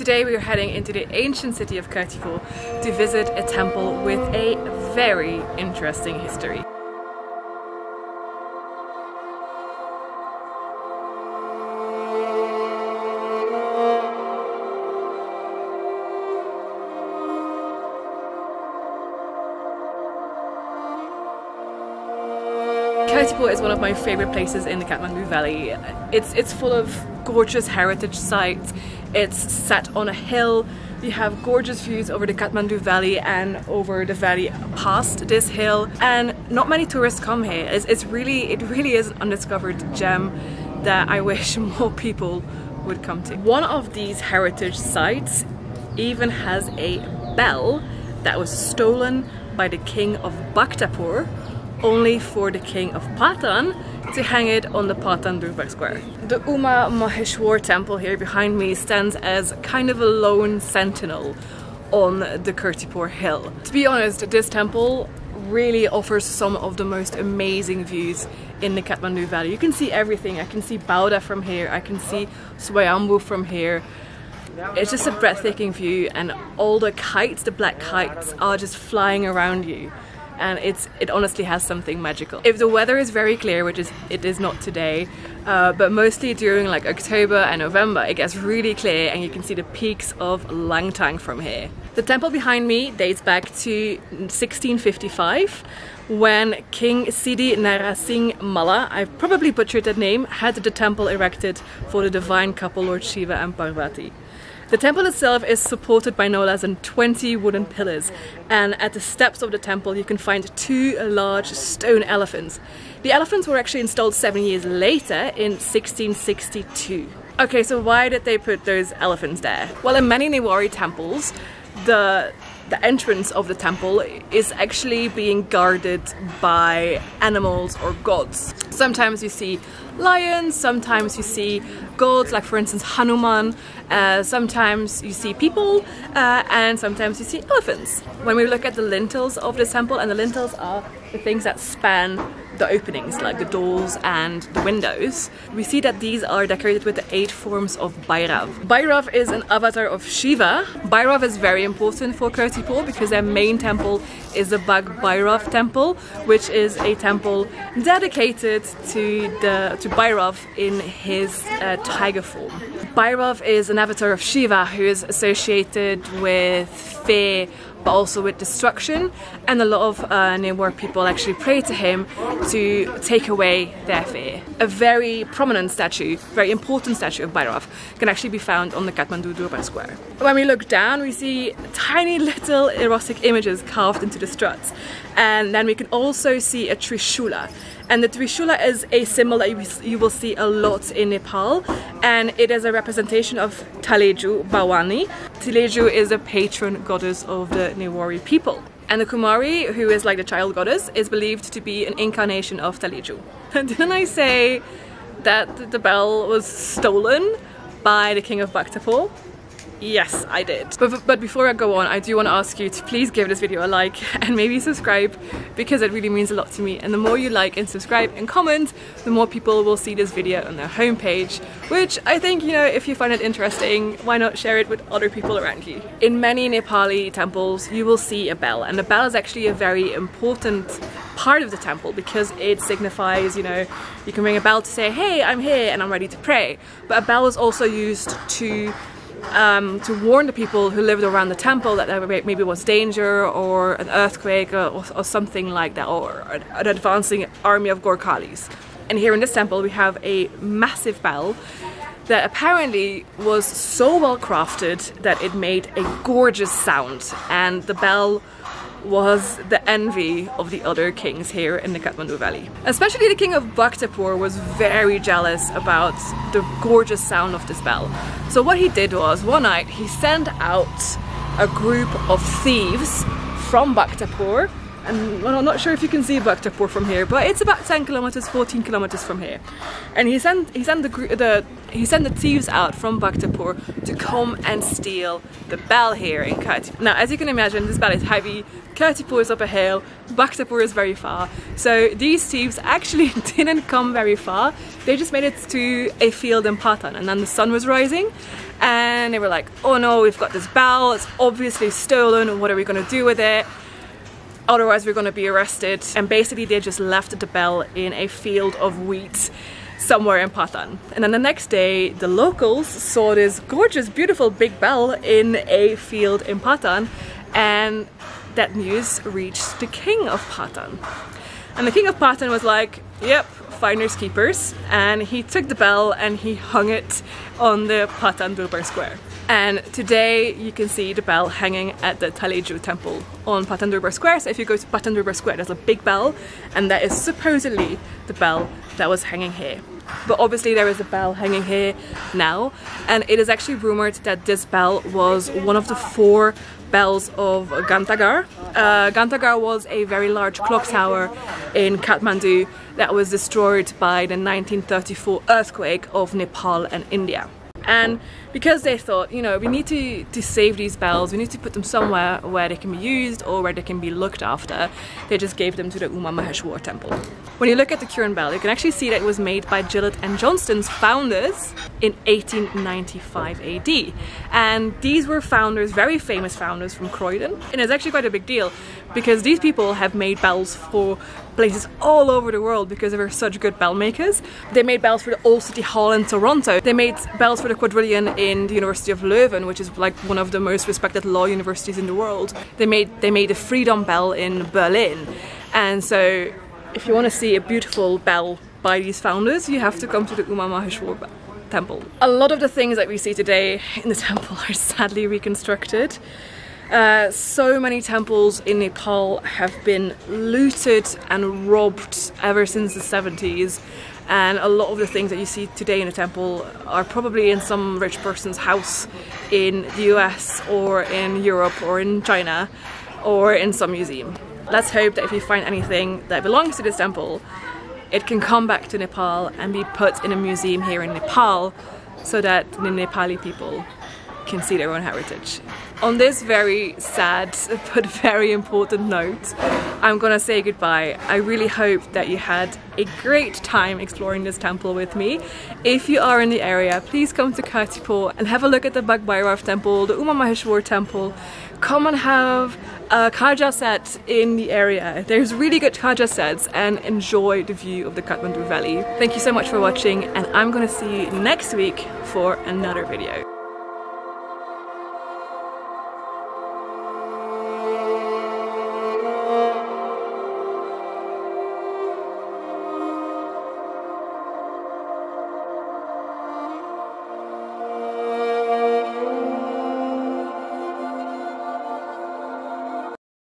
Today we are heading into the ancient city of Kirtipur to visit a temple with a very interesting history. Kirtipur is one of my favorite places in the Kathmandu Valley. It's full of gorgeous heritage sites. It's set on a hill. You have gorgeous views over the Kathmandu Valley and over the valley past this hill. And not many tourists come here. It really is an undiscovered gem that I wish more people would come to. One of these heritage sites even has a bell that was stolen by the king of Bhaktapur, only for the king of Patan to hang it on the Patan Durbar Square. The Uma Maheshwar temple here behind me stands as kind of a lone sentinel on the Kirtipur hill. To be honest, this temple really offers some of the most amazing views in the Kathmandu Valley. You can see everything. I can see Bauda from here, I can see Swayambhu from here. It's just a breathtaking view, and all the kites, the black kites, are just flying around you. And it honestly has something magical. If the weather is very clear, which it is not today, but mostly during like October and November, it gets really clear and you can see the peaks of Langtang from here. The temple behind me dates back to 1655, when King Siddhi Narasingh Malla, I've probably butchered that name, had the temple erected for the divine couple Lord Shiva and Parvati. The temple itself is supported by no less than 20 wooden pillars, and at the steps of the temple you can find two large stone elephants. The elephants were actually installed 7 years later in 1662. Okay, so why did they put those elephants there? Well, in many Newari temples, the entrance of the temple is actually being guarded by animals or gods. Sometimes you see lions, sometimes you see gods, like for instance Hanuman, sometimes you see people, and sometimes you see elephants. When we look at the lintels of this temple, and the lintels are the things that span the openings, like the doors and the windows, we see that these are decorated with the 8 forms of Bhairav. Bhairav is an avatar of Shiva. Bhairav is very important for Kirtipur because their main temple is the Bagh Bhairav temple, which is a temple dedicated to Bhairav in his tiger form. Bhairav is an avatar of Shiva who is associated with fear, but also with destruction, and a lot of Newar people actually pray to him to take away their fear. A very prominent statue, very important statue of Bhairav can actually be found on the Kathmandu Durbar Square. When we look down, we see tiny little erotic images carved into the struts, and then we can also see a Trishula. And the Trishula is a symbol that you will see a lot in Nepal, and it is a representation of Taleju Bhawani. Taleju is a patron goddess of the Newari people. And the Kumari, who is like the child goddess, is believed to be an incarnation of Taleju. Didn't I say that the bell was stolen by the king of Bhaktapur? Yes, I did. But before I go on, I do want to ask you to please give this video a like and maybe subscribe, because it really means a lot to me. And the more you like and subscribe and comment, the more people will see this video on their homepage, which I think, you know, if you find it interesting, why not share it with other people around you? In many Nepali temples, you will see a bell, and the bell is actually a very important part of the temple because it signifies, you know, you can ring a bell to say, hey, I'm here and I'm ready to pray. But a bell is also used to warn the people who lived around the temple that there maybe was danger or an earthquake or something like that, or an advancing army of Gorkhalis. And here in this temple we have a massive bell that apparently was so well crafted that it made a gorgeous sound, and the bell was the envy of the other kings here in the Kathmandu Valley. Especially the king of Bhaktapur was very jealous about the gorgeous sound of this bell. So what he did was, one night he sent out a group of thieves from Bhaktapur and well, I'm not sure if you can see Bhaktapur from here, but it's about 10 kilometers, 14 kilometers from here. And he sent the thieves out from Bhaktapur to come and steal the bell here in Kirtipur. Now, as you can imagine, this bell is heavy. Kirtipur is up a hill, Bhaktapur is very far. So these thieves actually didn't come very far. They just made it to a field in Patan, and then the sun was rising and they were like, oh no, we've got this bell, it's obviously stolen, what are we going to do with it? Otherwise we're going to be arrested. And basically they just left the bell in a field of wheat somewhere in Patan. And then the next day the locals saw this gorgeous, beautiful big bell in a field in Patan, and that news reached the king of Patan. And the king of Patan was like, yep, finders keepers, and he took the bell and he hung it on the Patan Durbar Square. And today you can see the bell hanging at the Taleju Temple on Patan Durbar Square. So if you go to Patan Durbar Square, there's a big bell, and that is supposedly the bell that was hanging here. But obviously there is a bell hanging here now, and it is actually rumored that this bell was one of the four bells of Ghantaghar. Ghantaghar was a very large clock tower in Kathmandu that was destroyed by the 1934 earthquake of Nepal and India. And because they thought, you know, we need to save these bells, we need to put them somewhere where they can be used or where they can be looked after, they just gave them to the Uma Maheshwar temple. When you look at the Kirtipur bell, you can actually see that it was made by Gillette and Johnston's founders in 1895 AD. And these were founders, very famous founders from Croydon. And it's actually quite a big deal because these people have made bells for places all over the world because they were such good bell makers. They made bells for the Old City Hall in Toronto. They made bells for the quadrillion in the University of Leuven, which is like one of the most respected law universities in the world. They made the Freedom Bell in Berlin. And so if you want to see a beautiful bell by these founders, you have to come to the Uma Maheshwar temple. A lot of the things that we see today in the temple are sadly reconstructed. So many temples in Nepal have been looted and robbed ever since the 70s, and a lot of the things that you see today in a temple are probably in some rich person's house in the US or in Europe or in China or in some museum. Let's hope that if you find anything that belongs to this temple, it can come back to Nepal and be put in a museum here in Nepal so that the Nepali people can see their own heritage. On this very sad but very important note, I'm gonna say goodbye. I really hope that you had a great time exploring this temple with me. If you are in the area, please come to Kirtipur and have a look at the Bagh Bhairav temple, the Uma Maheshwar temple. Come and have a khaja set in the area. There's really good khaja sets, and enjoy the view of the Kathmandu Valley. Thank you so much for watching, and I'm gonna see you next week for another video.